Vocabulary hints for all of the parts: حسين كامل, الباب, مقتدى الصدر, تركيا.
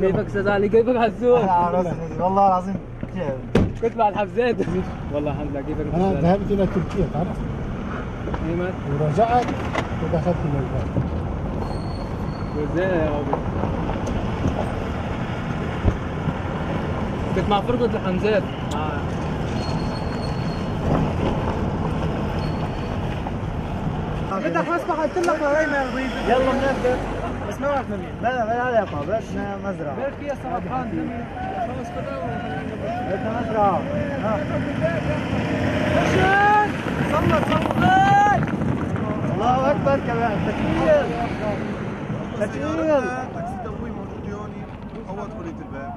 كيفك استاذ علي؟ كيفك حسون؟ والله العظيم كنت مع الحفزات والله الحمد لله. كيفك؟ انا ذهبت الى تركيا تعرف ايمن ورجعت ودخلت من الباب. وازاي يا ابو؟ كنت مع فرقة الحمزات. بدك بس بحط لك وراي ما يرضيك. يلا بنبدا بس ما بعرف منين. ما علاقة بس مزرعة. غير فيها صفحات خلص بدها مزرعة. خشن صلت صلت. الله أكبر كمان تكبير. تكبير. تاكسي تموي موجود هوني عوض كلية الباب.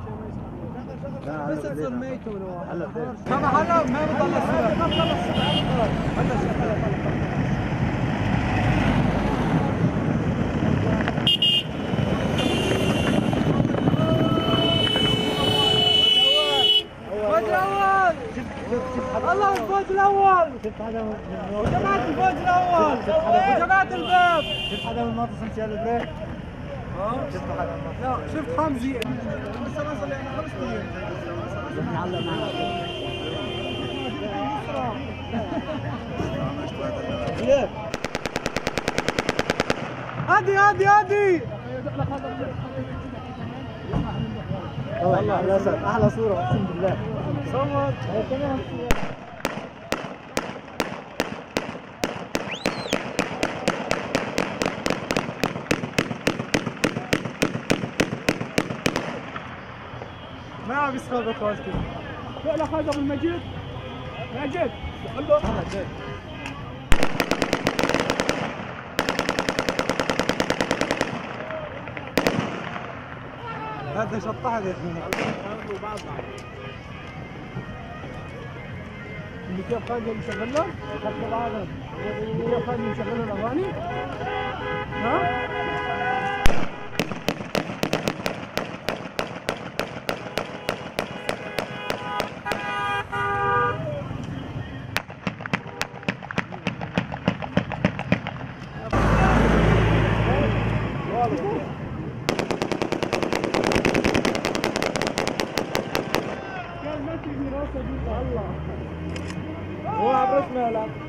بس أكثر ما يتولى واحد. ما حرام ما بضل السبب. ما بضل السبب. الله الفوز الاول وجماعه الفوز الاول وجماعه الباب. شفت حدا من المنطقه مشان البريك؟ شفت حدا؟ لا شفت حمزي لسه ما صلينا خمس دقائق نتعلم معك. هادي هادي هادي والله الاسد احلى صوره اقسم بالله. صور ما عم يسخر بطاقتي. فعلا حاجه بالمجيد مجيد خلوه هذا شطحت يا اخوي. كيف كان مشغل له؟ كيف كان مشغل له الاغاني؟ ها؟ هو عبر اسمه يا ولد.